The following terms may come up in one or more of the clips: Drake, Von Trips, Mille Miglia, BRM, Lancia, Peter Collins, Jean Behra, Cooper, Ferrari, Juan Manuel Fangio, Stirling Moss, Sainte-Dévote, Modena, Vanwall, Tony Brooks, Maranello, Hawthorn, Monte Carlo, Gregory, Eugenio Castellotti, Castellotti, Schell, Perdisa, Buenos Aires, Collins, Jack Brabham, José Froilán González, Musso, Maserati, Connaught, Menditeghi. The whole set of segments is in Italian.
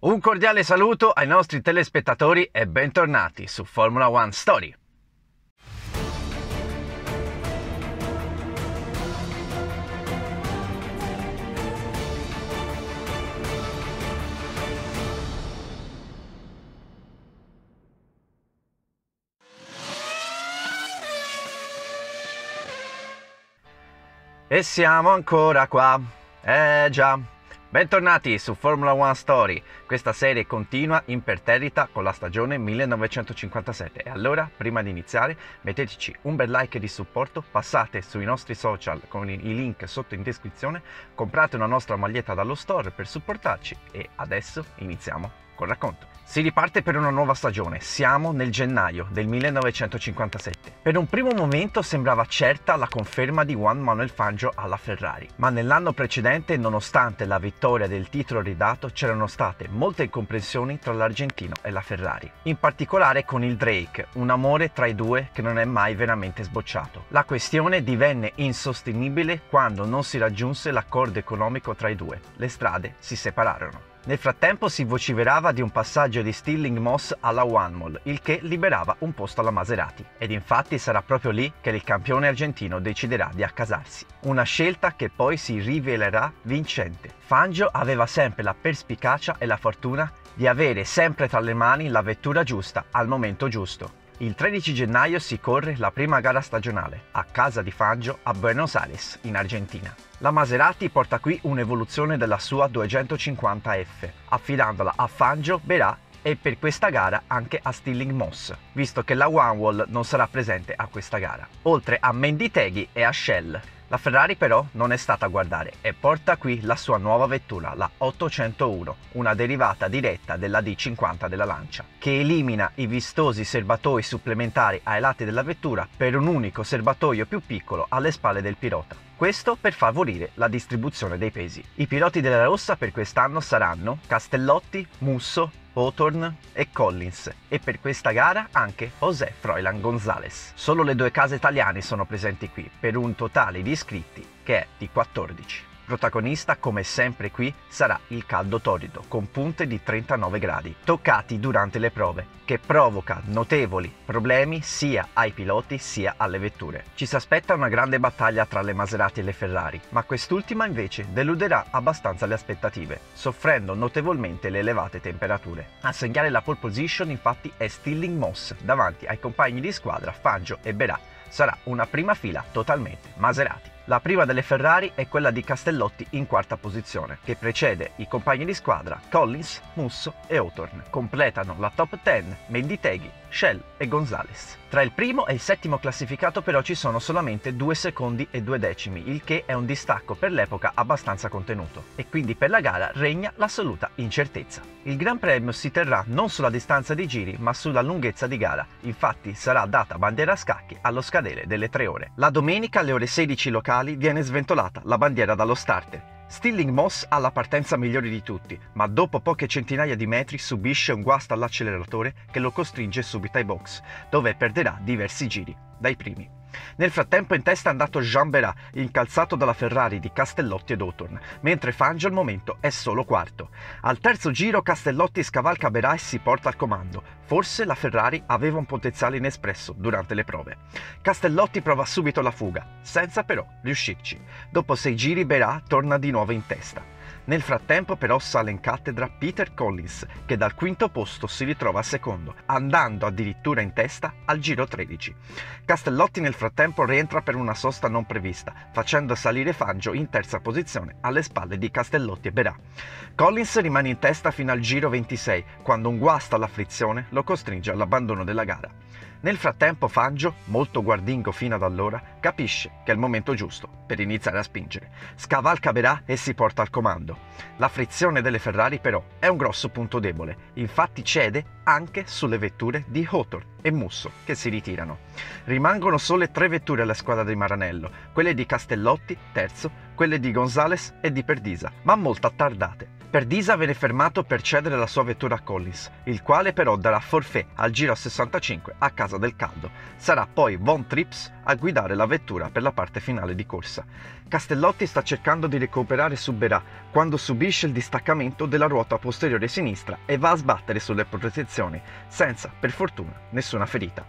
Un cordiale saluto ai nostri telespettatori e bentornati su Formula One Story. E siamo ancora qua, già. Bentornati su Formula One Story, questa serie continua imperterrita con la stagione 1957 e allora prima di iniziare metteteci un bel like di supporto, passate sui nostri social con i link sotto in descrizione, comprate una nostra maglietta dallo store per supportarci e adesso iniziamo col racconto. Si riparte per una nuova stagione, siamo nel gennaio del 1957. Per un primo momento sembrava certa la conferma di Juan Manuel Fangio alla Ferrari, ma nell'anno precedente, nonostante la vittoria del titolo ridato, c'erano state molte incomprensioni tra l'argentino e la Ferrari, in particolare con il Drake, un amore tra i due che non è mai veramente sbocciato. La questione divenne insostenibile quando non si raggiunse l'accordo economico tra i due, le strade si separarono. Nel frattempo si vociferava di un passaggio di Stirling Moss alla Vanwall, il che liberava un posto alla Maserati. Ed infatti sarà proprio lì che il campione argentino deciderà di accasarsi. Una scelta che poi si rivelerà vincente. Fangio aveva sempre la perspicacia e la fortuna di avere sempre tra le mani la vettura giusta al momento giusto. Il 13 gennaio si corre la prima gara stagionale, a casa di Fangio a Buenos Aires, in Argentina. La Maserati porta qui un'evoluzione della sua 250F, affidandola a Fangio, Behra e per questa gara anche a Stirling Moss, visto che la Vanwall non sarà presente a questa gara, oltre a Menditeghi e a Schell. La Ferrari però non è stata a guardare e porta qui la sua nuova vettura, la 801, una derivata diretta della D50 della Lancia, che elimina i vistosi serbatoi supplementari ai lati della vettura per un unico serbatoio più piccolo alle spalle del pilota. Questo per favorire la distribuzione dei pesi. I piloti della rossa per quest'anno saranno Castellotti, Musso, Hawthorn e Collins e per questa gara anche José Froilán González. Solo le due case italiane sono presenti qui per un totale di iscritti che è di 14. Protagonista come sempre qui sarà il caldo torrido con punte di 39 gradi toccati durante le prove che provoca notevoli problemi sia ai piloti sia alle vetture. Ci si aspetta una grande battaglia tra le Maserati e le Ferrari, ma quest'ultima invece deluderà abbastanza le aspettative, soffrendo notevolmente le elevate temperature. A segnare la pole position infatti è Stirling Moss davanti ai compagni di squadra Fangio e Behra. Sarà una prima fila totalmente Maserati. La prima delle Ferrari è quella di Castellotti in quarta posizione, che precede i compagni di squadra Collins, Musso e Hawthorn. Completano la top 10 Menditeghi, Schell e González. Tra il primo e il settimo classificato però ci sono solamente 2 secondi e 2 decimi, il che è un distacco per l'epoca abbastanza contenuto e quindi per la gara regna l'assoluta incertezza. Il Gran Premio si terrà non sulla distanza di giri ma sulla lunghezza di gara, infatti sarà data bandiera a scacchi allo scadere delle 3 ore. La domenica alle ore 16 locali viene sventolata la bandiera dallo starter. Stirling Moss ha la partenza migliore di tutti, ma dopo poche centinaia di metri subisce un guasto all'acceleratore che lo costringe subito ai box, dove perderà diversi giri dai primi. Nel frattempo in testa è andato Jean Behra, incalzato dalla Ferrari di Castellotti ed Hawthorn, mentre Fangio al momento è solo quarto. Al terzo giro Castellotti scavalca Behra e si porta al comando. Forse la Ferrari aveva un potenziale inespresso durante le prove. Castellotti prova subito la fuga, senza però riuscirci. Dopo 6 giri Behra torna di nuovo in testa. Nel frattempo però sale in cattedra Peter Collins, che dal quinto posto si ritrova al secondo, andando addirittura in testa al giro 13. Castellotti nel frattempo rientra per una sosta non prevista, facendo salire Fangio in terza posizione alle spalle di Castellotti e Behra. Collins rimane in testa fino al giro 26, quando un guasto alla frizione lo costringe all'abbandono della gara. Nel frattempo Fangio, molto guardingo fino ad allora, capisce che è il momento giusto per iniziare a spingere. Scavalca Behra e si porta al comando. La frizione delle Ferrari però è un grosso punto debole, infatti cede anche sulle vetture di Hawthorn e Musso che si ritirano. Rimangono sole 3 vetture alla squadra di Maranello, quelle di Castellotti, terzo, quelle di González e di Perdisa, ma molto attardate. Perdisa viene fermato per cedere la sua vettura a Collins, il quale però darà forfait al giro 65 a casa del caldo. Sarà poi Von Trips a guidare la vettura per la parte finale di corsa. Castellotti sta cercando di recuperare su Behra quando subisce il distaccamento della ruota posteriore sinistra e va a sbattere sulle protezioni, senza, per fortuna, nessuna ferita.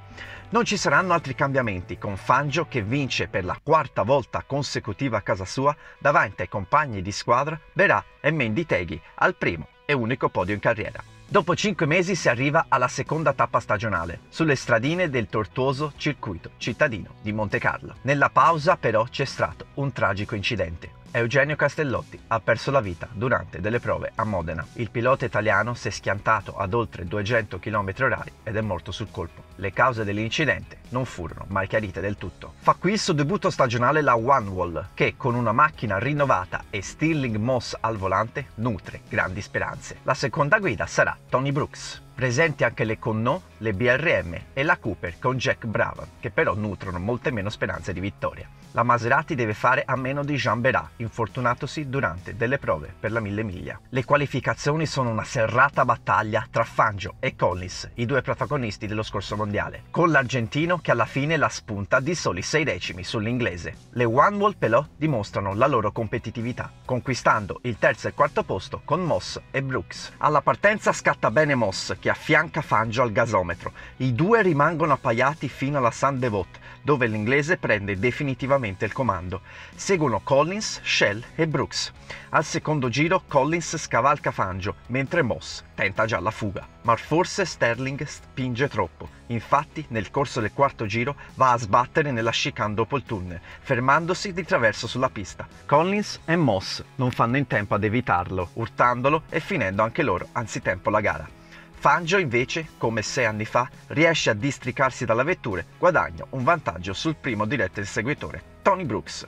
Non ci saranno altri cambiamenti, con Fangio che vince per la quarta volta consecutiva a casa sua davanti ai compagni di squadra Behra e Menditeghi al primo e unico podio in carriera. Dopo 5 mesi si arriva alla seconda tappa stagionale, sulle stradine del tortuoso circuito cittadino di Monte Carlo. Nella pausa però c'è stato un tragico incidente. Eugenio Castellotti ha perso la vita durante delle prove a Modena. Il pilota italiano si è schiantato ad oltre 200 km/h ed è morto sul colpo. Le cause dell'incidente non furono mai chiarite del tutto. Fa qui il suo debutto stagionale la Vanwall, che con una macchina rinnovata e Stirling Moss al volante nutre grandi speranze. La seconda guida sarà Tony Brooks. Presenti anche le Connaught, le BRM e la Cooper con Jack Brabham, che però nutrono molte meno speranze di vittoria. La Maserati deve fare a meno di Jean Behra, infortunatosi durante delle prove per la Mille Miglia. Le qualificazioni sono una serrata battaglia tra Fangio e Collins, i due protagonisti dello scorso mondiale, con l'argentino che alla fine la spunta di soli 6 decimi sull'inglese. Le Vanwall però dimostrano la loro competitività, conquistando il terzo e quarto posto con Moss e Brooks. Alla partenza scatta bene Moss, che affianca Fangio al gasometro. I due rimangono appaiati fino alla Sainte-Dévote, dove l'inglese prende definitivamente il comando. Seguono Collins, Schell e Brooks. Al secondo giro Collins scavalca Fangio, mentre Moss tenta già la fuga. Ma forse Stirling spinge troppo. Infatti, nel corso del quarto giro va a sbattere nella chicane dopo il tunnel, fermandosi di traverso sulla pista. Collins e Moss non fanno in tempo ad evitarlo, urtandolo e finendo anche loro anzitempo la gara. Fangio invece, come 6 anni fa, riesce a districarsi dalla vettura, guadagna un vantaggio sul primo diretto inseguitore, Tony Brooks.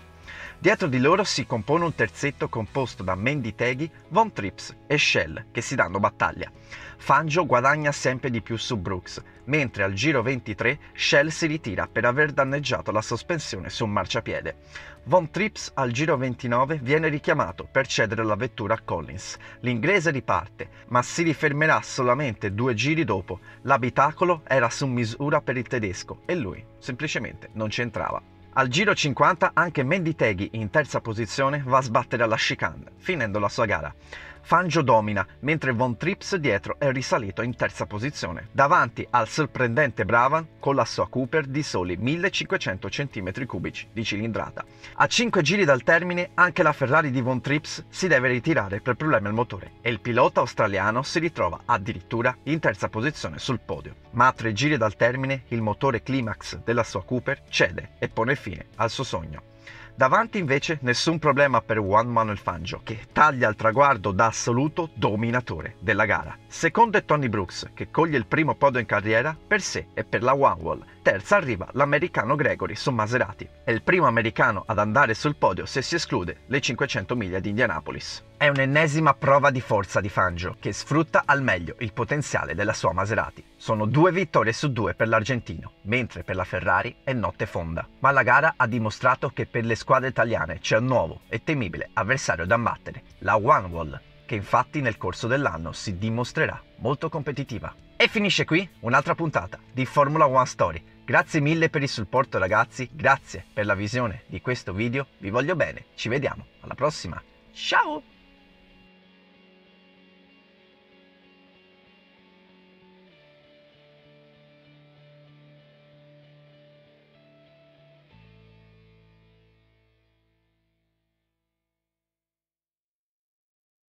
Dietro di loro si compone un terzetto composto da Menditeghi, Von Trips e Schell, che si danno battaglia. Fangio guadagna sempre di più su Brooks, mentre al giro 23 Schell si ritira per aver danneggiato la sospensione su un marciapiede. Von Trips al giro 29 viene richiamato per cedere la vettura a Collins. L'inglese riparte, ma si rifermerà solamente 2 giri dopo. L'abitacolo era su misura per il tedesco e lui semplicemente non c'entrava. Al giro 50 anche Menditeghi, in terza posizione, va a sbattere alla chicane, finendo la sua gara. Fangio domina, mentre Von Trips dietro è risalito in terza posizione, davanti al sorprendente Brabham con la sua Cooper di soli 1500 cm3 di cilindrata. A 5 giri dal termine anche la Ferrari di Von Trips si deve ritirare per problemi al motore e il pilota australiano si ritrova addirittura in terza posizione sul podio. Ma a 3 giri dal termine il motore climax della sua Cooper cede e pone fine al suo sogno. Davanti invece nessun problema per Juan Manuel Fangio, che taglia il traguardo da assoluto dominatore della gara. Secondo è Tony Brooks, che coglie il primo podio in carriera per sé e per la Vanwall. Terza arriva l'americano Gregory su Maserati. È il primo americano ad andare sul podio se si esclude le 500 miglia di Indianapolis. È un'ennesima prova di forza di Fangio, che sfrutta al meglio il potenziale della sua Maserati. Sono 2 vittorie su 2 per l'argentino, mentre per la Ferrari è notte fonda. Ma la gara ha dimostrato che per le squadre italiane c'è un nuovo e temibile avversario da battere, la Vanwall, che infatti nel corso dell'anno si dimostrerà molto competitiva. E finisce qui un'altra puntata di Formula One Story. Grazie mille per il supporto ragazzi, grazie per la visione di questo video, vi voglio bene, ci vediamo alla prossima, ciao!